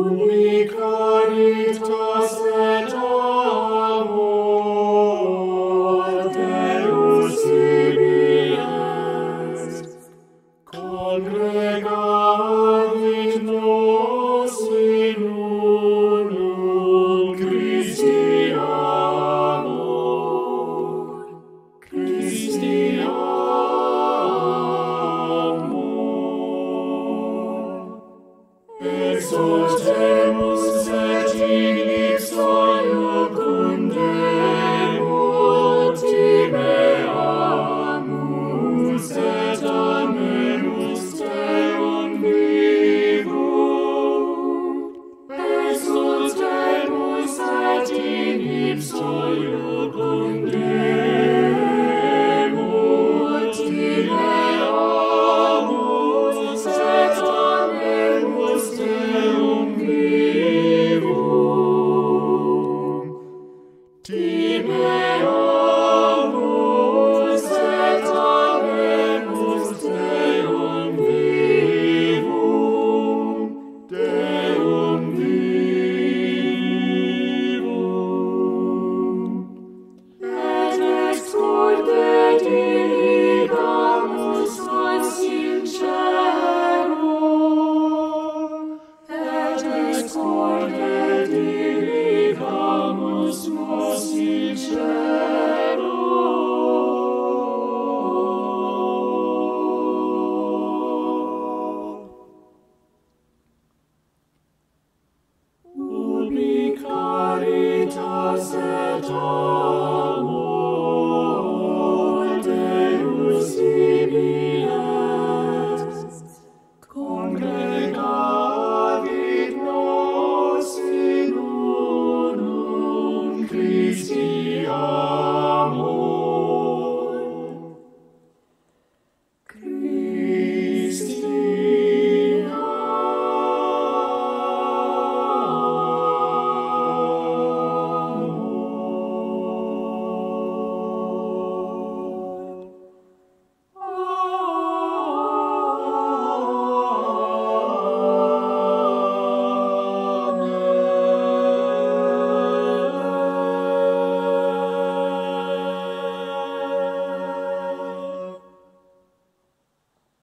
So